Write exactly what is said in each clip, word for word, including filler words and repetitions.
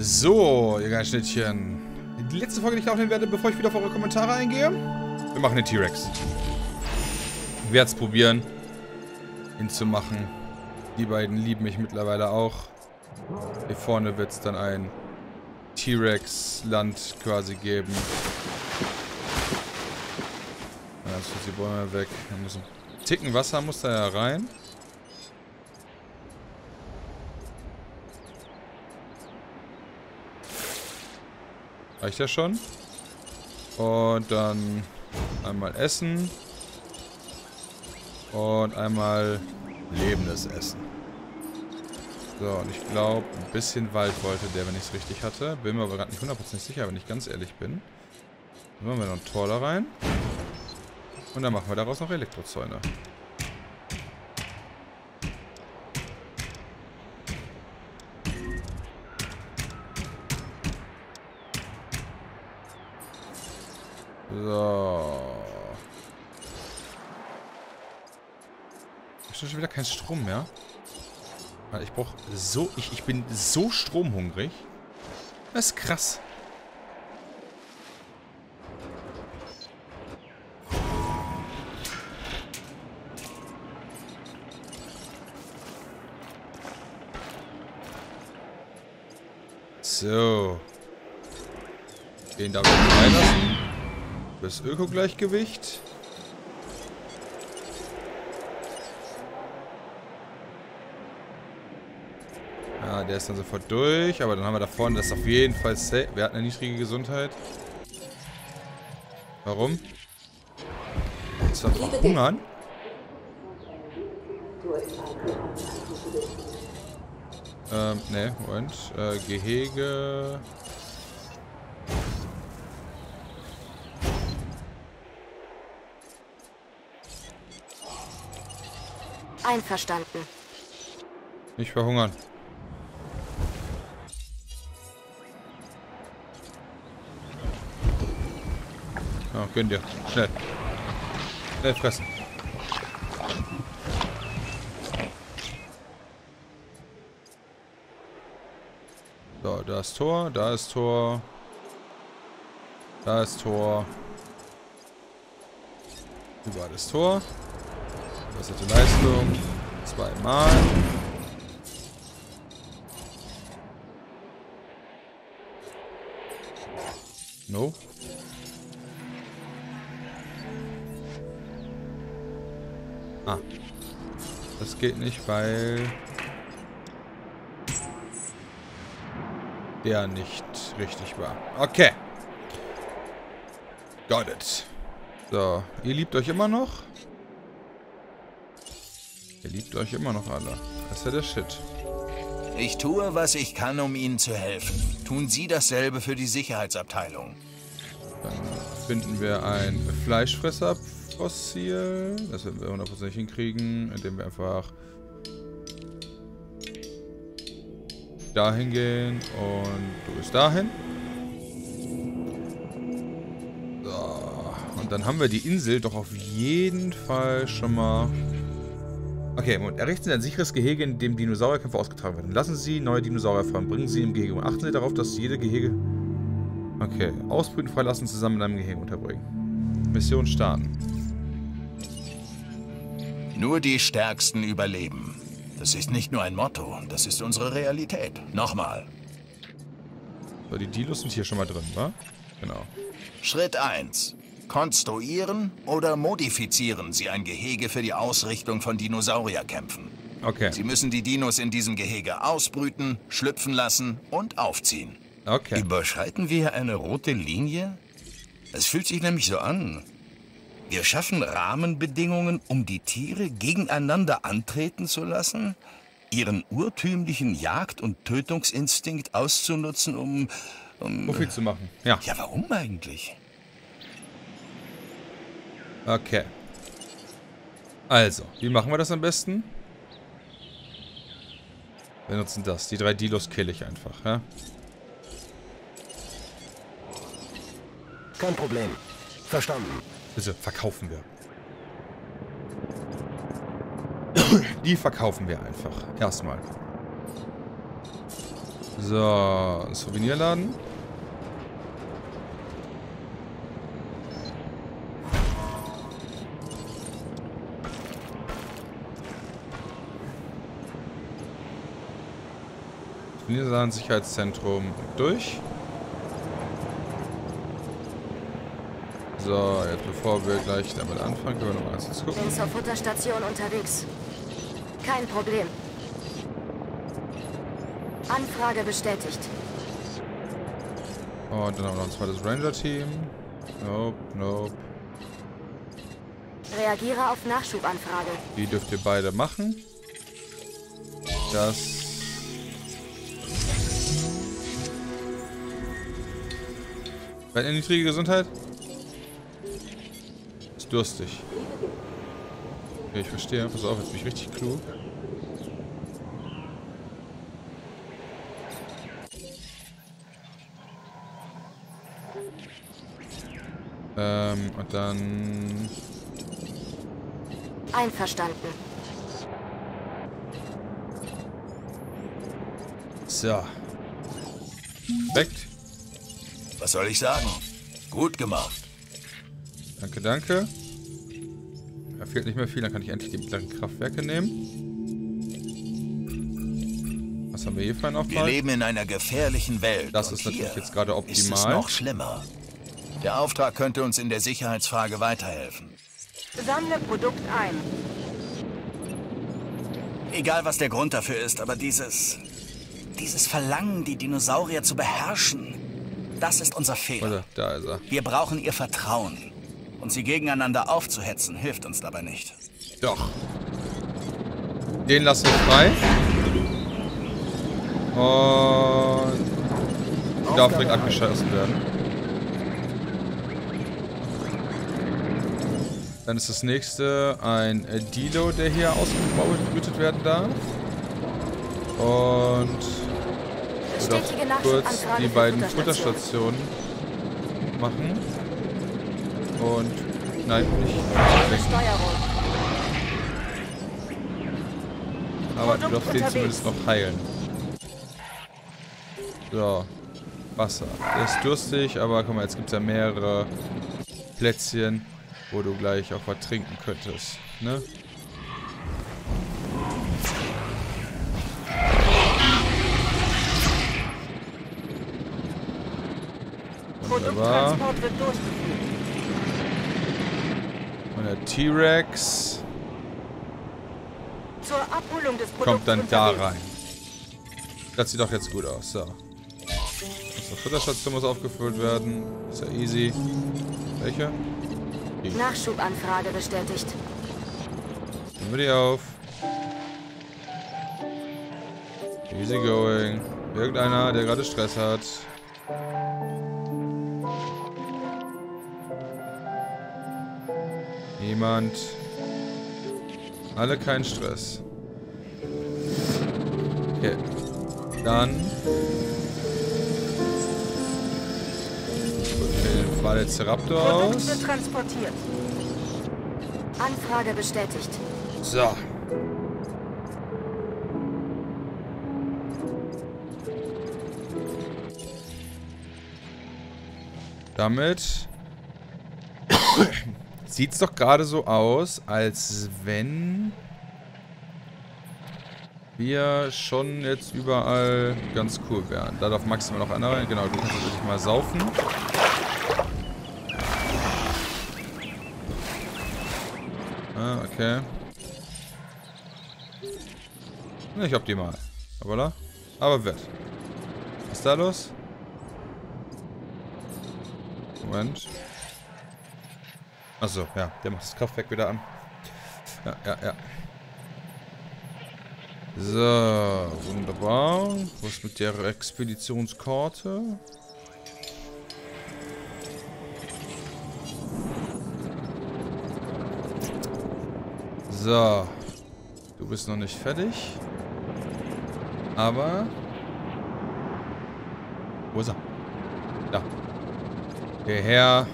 So, ihr geiles Schnittchen. Die letzte Folge, die ich aufnehmen werde, bevor ich wieder auf eure Kommentare eingehe. Wir machen den T-Rex. Ich werde es probieren, ihn zu machen. Die beiden lieben mich mittlerweile auch. Hier vorne wird es dann ein T-Rex-Land quasi geben. Ja, jetzt sind die Bäume weg. Da muss ein Ticken Wasser muss da ja rein. Reicht ja schon. Und dann einmal Essen. Und einmal lebendes Essen. So, und ich glaube, ein bisschen Wald wollte der, wenn ich es richtig hatte. Bin mir aber gerade nicht hundertprozentig sicher, wenn ich ganz ehrlich bin. Dann machen wir noch ein Tor da rein. Und dann machen wir daraus noch Elektrozäune. So. Ich habe schon wieder keinen Strom mehr. Ich brauche so. Ich, ich bin so stromhungrig. Das ist krass. So. Den darf ich reinlassen. Das Öko-Gleichgewicht. Ah, der ist dann sofort durch. Aber dann haben wir da vorne, das ist auf jeden Fall safe. Wir hatten eine niedrige Gesundheit. Warum? Jetzt wird man hungern. Ähm, ne, Moment. Äh, Gehege. Einverstanden. Nicht verhungern. Oh, gönn dir. Schnell. Schnell fressen. So, da ist Tor, da ist Tor. Da ist Tor. Überall ist Tor. Das ist die Leistung. Zweimal. No. Ah. Das geht nicht, weil der nicht richtig war. Okay. Got it. So. Ihr liebt euch immer noch? Ihr liebt euch immer noch alle. Das ist ja der Shit. Ich tue, was ich kann, um Ihnen zu helfen. Tun Sie dasselbe für die Sicherheitsabteilung. Dann finden wir ein Fleischfresser-Fossil. Das werden wir hundertprozentig hinkriegen, indem wir einfach dahin gehen und du bist dahin. So. Und dann haben wir die Insel doch auf jeden Fall schon mal. Okay, und errichten Sie ein sicheres Gehege, in dem Dinosaurierkämpfe ausgetragen werden. Lassen Sie neue Dinosaurier fahren. Bringen Sie im Gehege um. Achten Sie darauf, dass jede Gehege... Okay, ausbrüten, freilassen, zusammen in einem Gehege unterbringen. Mission starten. Nur die Stärksten überleben. Das ist nicht nur ein Motto, das ist unsere Realität. Nochmal. So, die Dinos sind hier schon mal drin, wa? Genau. Schritt eins. Konstruieren oder modifizieren Sie ein Gehege für die Ausrichtung von Dinosaurierkämpfen. Okay. Sie müssen die Dinos in diesem Gehege ausbrüten, schlüpfen lassen und aufziehen. Okay. Überschreiten wir eine rote Linie? Es fühlt sich nämlich so an. Wir schaffen Rahmenbedingungen, um die Tiere gegeneinander antreten zu lassen, ihren urtümlichen Jagd- und Tötungsinstinkt auszunutzen, um... um Profit zu machen, ja. Ja, warum eigentlich? Okay. Also, wie machen wir das am besten? Wir nutzen das. Die drei Dilos kill ich einfach, ja? Kein Problem. Verstanden. Bitte, verkaufen wir. Die verkaufen wir einfach. Erstmal. So, ein Souvenirladen. Souvenirladen, Sicherheitszentrum durch. So, jetzt bevor wir gleich damit anfangen, können wir noch eins gucken. Ich bin zur Futterstation unterwegs. Kein Problem. Anfrage bestätigt. Und dann haben wir noch ein zweites Ranger-Team. Nope, nope. Reagiere auf Nachschubanfrage. Die dürft ihr beide machen. Das... Seid ihr niedrige Gesundheit? Ist durstig. Okay, ich verstehe. Pass auf, jetzt bin ich richtig klug. Ähm, und dann... Einverstanden. So. Perfekt. Was soll ich sagen? Gut gemacht. Danke, danke. Da fehlt nicht mehr viel, dann kann ich endlich die mittleren Kraftwerke nehmen. Was haben wir hier für einen Auftrag? Wir leben in einer gefährlichen Welt. Das ist natürlich jetzt gerade optimal. Ist es noch schlimmer. Der Auftrag könnte uns in der Sicherheitsfrage weiterhelfen. Sammle Produkt ein. Egal, was der Grund dafür ist, aber dieses... Dieses Verlangen, die Dinosaurier zu beherrschen, das ist unser Fehler. Da ist er. Wir brauchen ihr Vertrauen. Und sie gegeneinander aufzuhetzen, hilft uns dabei nicht. Doch. Den lassen wir frei. Und... darf direkt abgeschossen werden. Dann ist das nächste ein Dilo, der hier ausgebeutet werden darf. Und ich darf kurz die beiden Futterstationen machen. Und nein, nicht. Aber du darfst den zumindest noch heilen. So, Wasser. Der ist durstig, aber guck mal, jetzt gibt es ja mehrere Plätzchen, wo du gleich auch was trinken könntest, ne? Wunderbar. Und der T Rex zur Abholung des Produkts kommt dann da rein. Das sieht doch jetzt gut aus, so. Unsere Futterstation muss aufgefüllt werden, ist ja easy. Welche? Nachschubanfrage bestätigt. Nehmen wir die auf. Easy going. Irgendeiner, der gerade Stress hat. Niemand. Alle keinen Stress. Okay. Dann. War der Zeraptor aus? Produkt transportiert. Anfrage bestätigt. So. Damit sieht es doch gerade so aus, als wenn wir schon jetzt überall ganz cool wären. Da darf maximal noch einer rein. Genau, du kannst natürlich mal saufen. Ah, okay. Nicht optimal. Aber da? Aber wird. Was ist da los? Moment. Achso, ja. Der macht das Kraftwerk wieder an. Ja, ja, ja. So, wunderbar. Was mit der Expeditionskarte? So, du bist noch nicht fertig, aber, wo ist er? Da, hierher.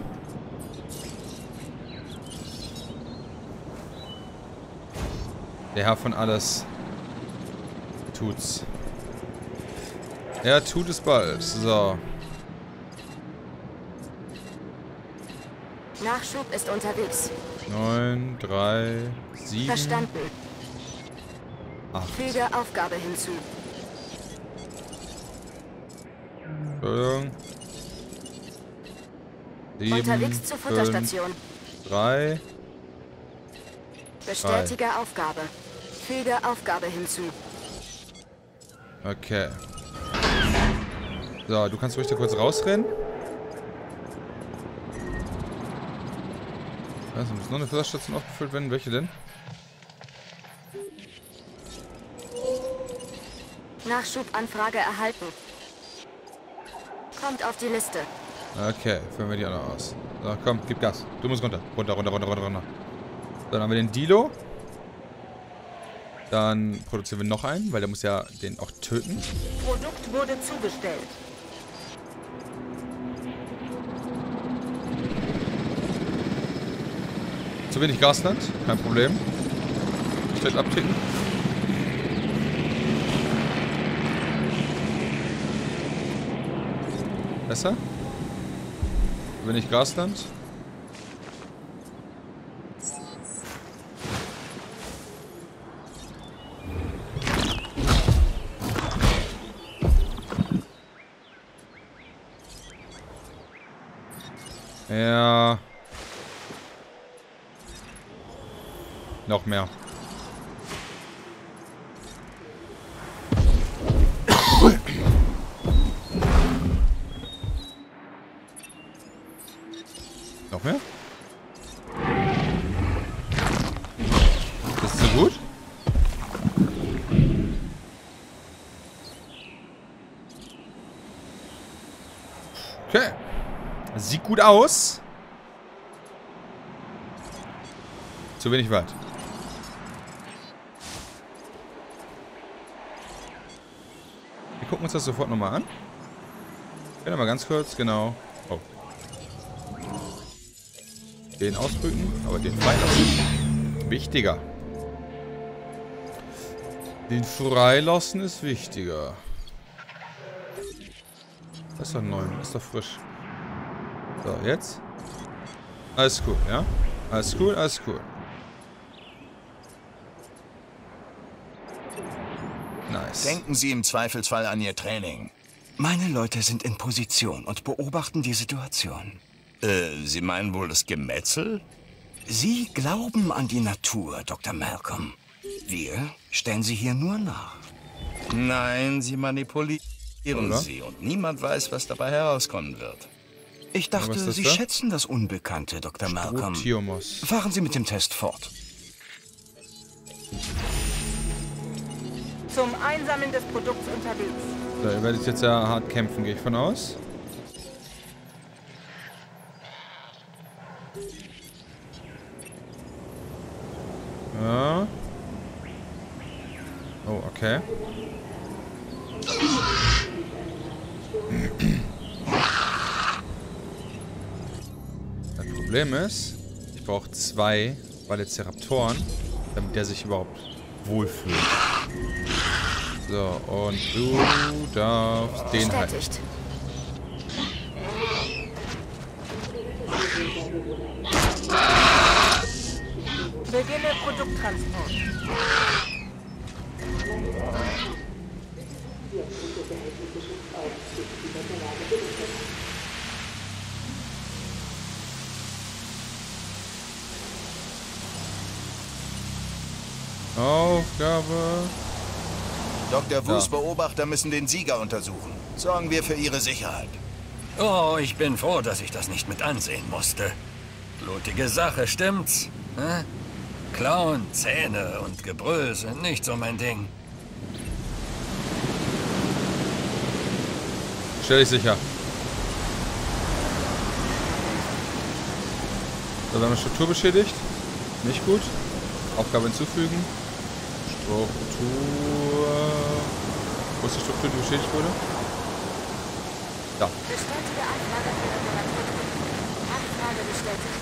Der Herr von alles tut's. Er tut es bald. So. Nachschub ist unterwegs. neun, drei, sieben. Verstanden. acht. Füge Aufgabe hinzu. Entschuldigung. sieben, unterwegs zur Futterstation. drei. Bestätige drei. Aufgabe. Füge Aufgabe hinzu. Okay. So, du kannst ruhig da kurz rausrennen. Also muss noch eine Futterstation aufgefüllt werden. Welche denn? Nachschubanfrage erhalten. Kommt auf die Liste. Okay, füllen wir die alle aus. So, komm, gib Gas. Du musst runter. Runter, runter, runter, runter, runter. So, dann haben wir den Dilo. Dann produzieren wir noch einen, weil der muss ja den auch töten. Produkt wurde zugestellt. Zu wenig Gasland, kein Problem. Stellt abticken. Besser. Wenn ich Grasland. Ja. Noch mehr. Mehr? Das ist so gut. Okay. Sieht gut aus. Zu wenig weit. Wir gucken uns das sofort nochmal an. Ich will mal ganz kurz, genau. Oh. Den ausbrüten, aber den freilassen. Wichtiger. Den freilassen ist wichtiger. Das ist doch neu, das ist doch frisch. So, jetzt. Alles cool, ja? Alles cool, alles cool. Nice. Denken Sie im Zweifelsfall an Ihr Training. Meine Leute sind in Position und beobachten die Situation. Sie meinen wohl das Gemetzel? Sie glauben an die Natur, Doktor Malcolm. Wir stellen Sie hier nur nach. Nein, Sie manipulieren Oder? Sie und niemand weiß, was dabei herauskommen wird. Ich dachte, Sie da? schätzen das Unbekannte, Doktor Malcolm. Fahren Sie mit dem Test fort. Zum Einsammeln des Produkts unterwegs. So, ihr werdet jetzt ja hart kämpfen, gehe ich von aus. Ja. Oh, okay. Das Problem ist, ich brauche zwei Velociraptoren, damit der sich überhaupt wohlfühlt. So, und du darfst den halten. Beginne Produkttransport. Aufgabe. Doktor Wus, ja. Beobachter müssen den Sieger untersuchen. Sorgen wir für ihre Sicherheit. Oh, ich bin froh, dass ich das nicht mit ansehen musste. Blutige Sache, stimmt's? Hm? Klauen, Zähne und Gebrüll sind nicht so mein Ding. Stell dich sicher. Da haben wir Struktur beschädigt. Nicht gut. Aufgabe hinzufügen. Struktur. Wo ist die Struktur, die beschädigt wurde? Da. Bestätige Anfrage für Reparatur. Anfrage bestätigt.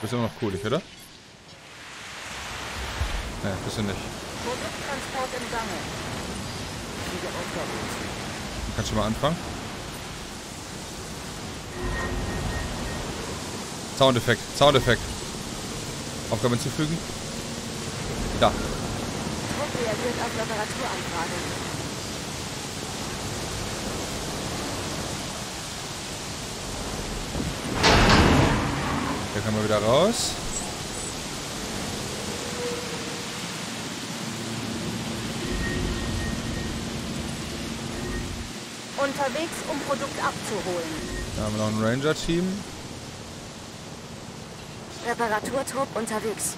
Bist immer noch cool, oder? Ne, bist du nicht. Produkttransport im Gange. Kannst du mal anfangen? Soundeffekt, Soundeffekt. Aufgabe hinzufügen. Da. Druck reagiert auf Reparaturanfrage. Da kann man wieder raus. Unterwegs, um Produkt abzuholen. Da haben wir noch ein Ranger-Team. Reparaturtrupp unterwegs.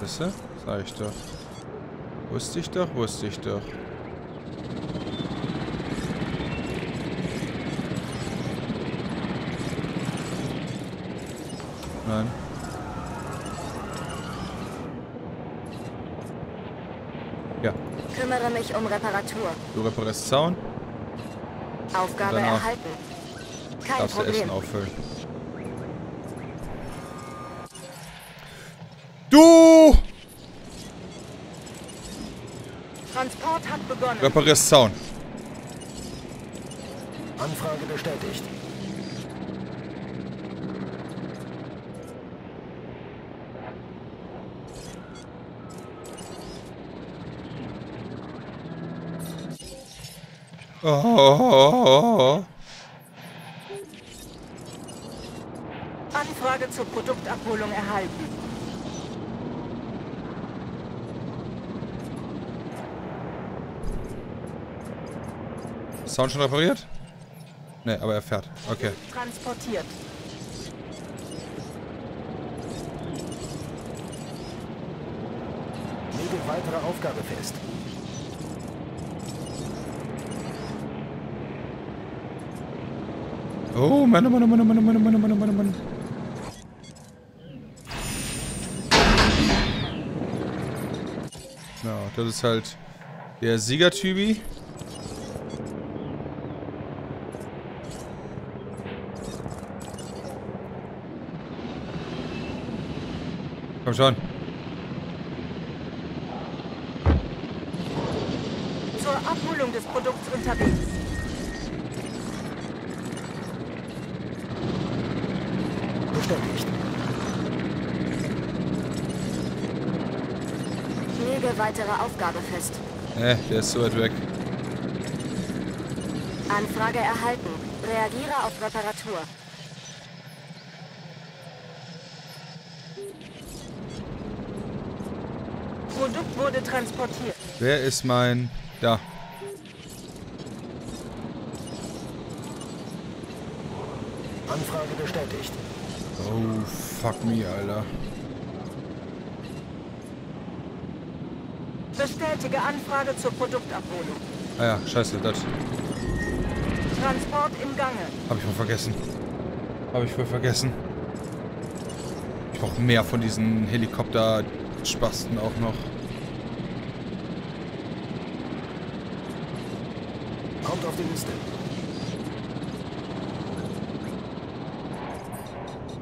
Wisse? Sag ich doch. Wusste ich doch, wusste ich doch. Nein. Ja. Kümmere mich um Reparatur. Du reparierst Zaun. Aufgabe erhalten. Kein darfst Problem. Du Essen auffüllen. Du! Transport hat begonnen. Reparierst Zaun. Anfrage bestätigt. Oh, oh, oh, oh. Anfrage zur Produktabholung erhalten. Sound schon repariert? Ne, aber er fährt. Okay. Transportiert. Lege weitere Aufgabe fest. Oh, Mann, Mann, Mann, Mann, Mann, Mann, Mann, Mann, Mann, Mann. Na, ja, das ist halt der Siegertypi. Komm schon. Zur Abholung des Produkts unterwegs. Lege weitere Aufgabe fest. Äh, der ist so weit weg. Anfrage erhalten. Reagiere auf Reparatur. Produkt wurde transportiert. Wer ist mein... Da. Anfrage bestätigt. Oh, fuck me, Alter. Bestätige Anfrage zur Produktabholung. Ah ja, scheiße, das. Transport im Gange. Hab ich wohl vergessen. Hab ich wohl vergessen. Ich brauche mehr von diesen Helikopter-Spasten auch noch. Kommt auf die Liste.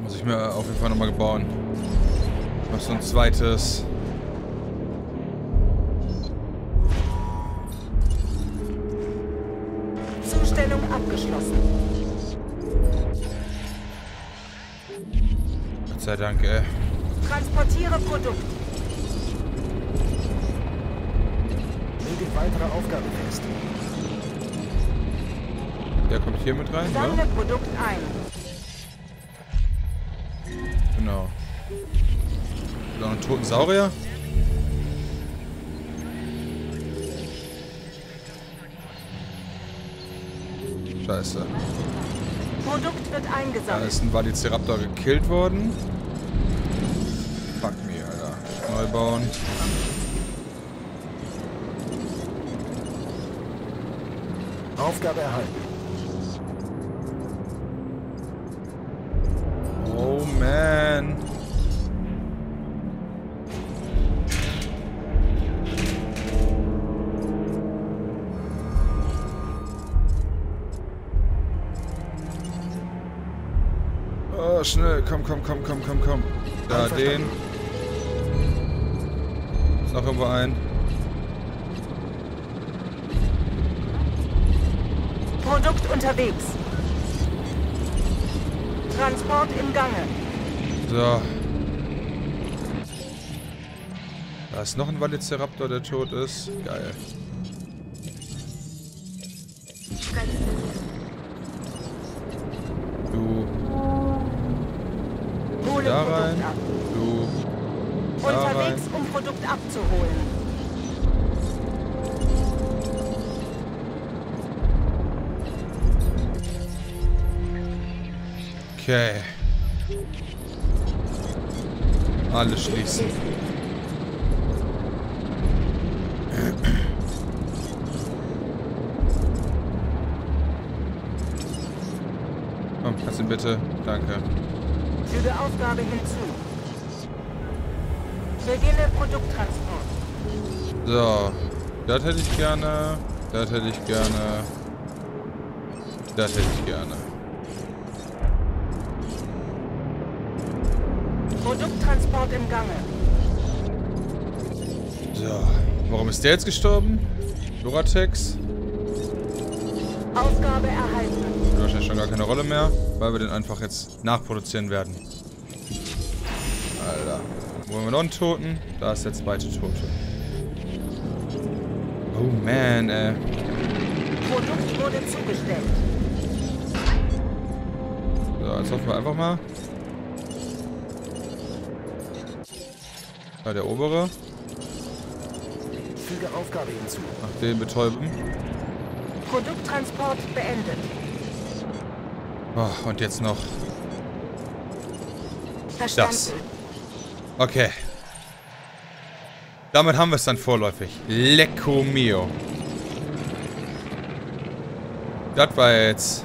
Muss ich mir auf jeden Fall nochmal bauen. Ich mach so ein zweites. Zustellung abgeschlossen. Gott sei Dank, ey. Transportiere Produkt. Lege weitere Aufgabe fest. Der kommt hier mit rein, Sammle ja? Produkt ein. Genau. Noch einen toten Saurier. Scheiße. Produkt wird eingesammelt. Da ist ein Velociraptor gekillt worden. Fuck me, Alter. Neu bauen. Aufgabe erhalten. Oh man. aber schnell. Komm, komm, komm, komm, komm, komm. Da, den. Ist noch irgendwo ein. Produkt unterwegs. Transport im Gange. So. Da ist noch ein Velociraptor, der tot ist. Geil. Du. Hole da Produkt rein. Ab. Du. Da unterwegs, rein. Um Produkt abzuholen. Okay. Alles schließen. Komm, kannst du bitte? Danke. Füge Aufgabe hinzu. Beginne Produkttransport. So. Das hätte ich gerne. Das hätte ich gerne. Das hätte ich gerne. Produkttransport im Gange. So. Warum ist der jetzt gestorben? Loratex. Aufgabe erhalten. Spielt wahrscheinlich schon gar keine Rolle mehr, weil wir den einfach jetzt nachproduzieren werden. Alter. Wo haben wir noch einen Toten? Da ist der zweite Tote. Oh man, ey. Produkt wurde zugestellt. So, jetzt hoffen wir einfach mal. Ja, der obere. Füge Aufgabe hinzu. Nach dem betäuben. Produkttransport beendet. Oh, und jetzt noch. Verstanden. Das. Okay. Damit haben wir es dann vorläufig. Lecco mio. Das war jetzt.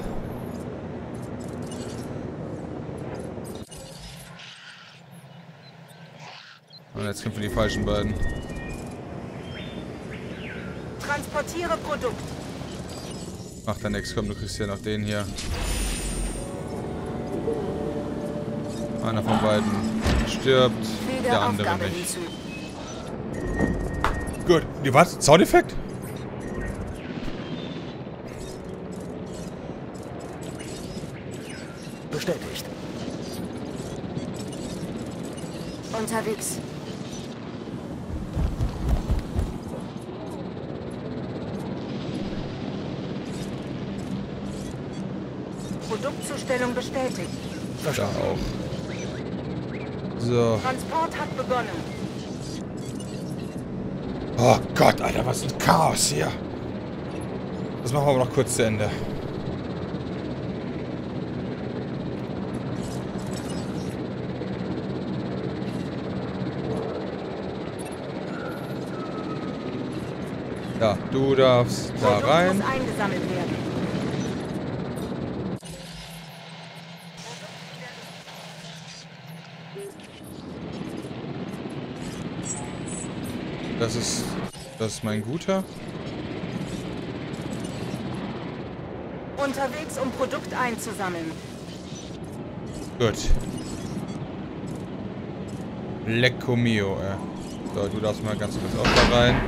Und jetzt kämpfen die falschen beiden. Transportiere Produkt. Macht da nichts, komm, du kriegst ja noch den hier. Einer von beiden stirbt, der andere nicht. Gut, was? Soundeffekt? Bestätigt. Unterwegs. Produktzustellung bestätigt. Da auch. So. Transport hat begonnen. Oh Gott, Alter, was ein Chaos hier. Das machen wir aber noch kurz zu Ende. Ja, du darfst da rein. Produkt muss eingesammelt werden. Das ist, das ist mein Guter. Unterwegs, um Produkt einzusammeln. Gut. Lecco mio, ey. So, du darfst mal ganz kurz auch da rein.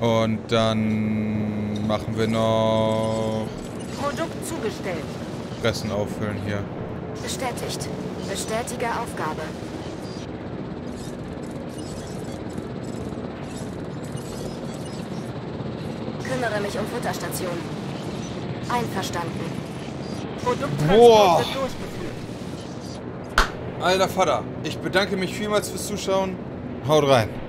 Und dann machen wir noch... Produkt zugestellt. Fressen auffüllen hier. Bestätigt. Bestätige Aufgabe. Kümmere mich um Futterstation. Einverstanden. Produkttransport wird durchgeführt. Alter Vater, ich bedanke mich vielmals fürs Zuschauen. Haut rein.